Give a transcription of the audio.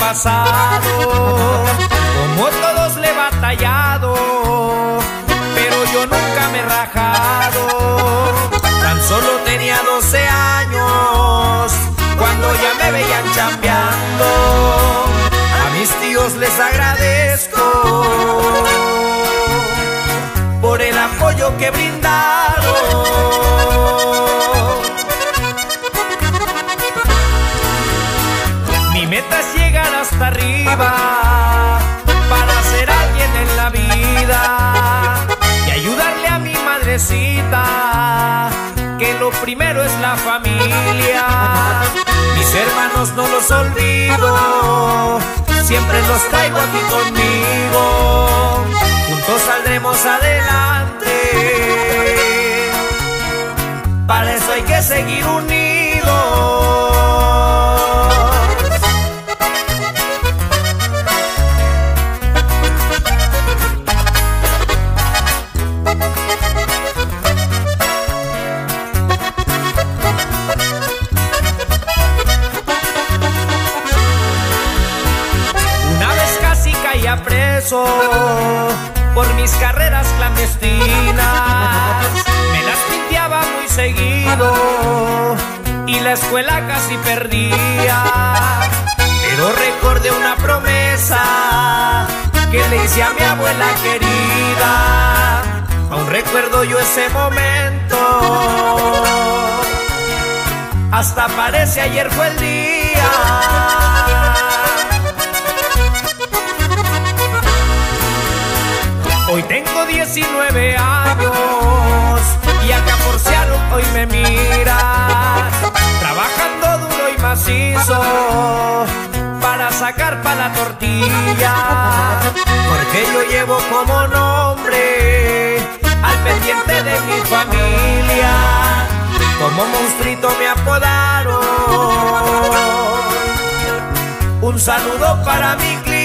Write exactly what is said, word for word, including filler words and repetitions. pasado, como todos le he batallado, pero yo nunca me he rajado. Tan solo tenía doce años cuando ya me veían chambeando. A mis tíos les agradezco por el apoyo que brindaron. Mis metas llegan hasta arriba para ser alguien en la vida y ayudarle a mi madrecita, que lo primero es la familia. Mis hermanos no los olvido, siempre los traigo aquí conmigo. Juntos saldremos adelante, para eso hay que seguir unidos. Preso por mis carreras clandestinas, me las pinteaba muy seguido y la escuela casi perdía, pero recordé una promesa que le hice a mi abuela querida. Aún recuerdo yo ese momento, hasta parece ayer fue el día. Hoy tengo diecinueve años y acá forcearon hoy me miras, trabajando duro y macizo para sacar pa' la tortilla, porque yo llevo como nombre al pendiente de mi familia. Como Monstrito me apodaron, un saludo para mi cliente.